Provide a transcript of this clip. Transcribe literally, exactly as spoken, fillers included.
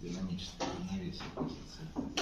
динамическое равновесие позиции.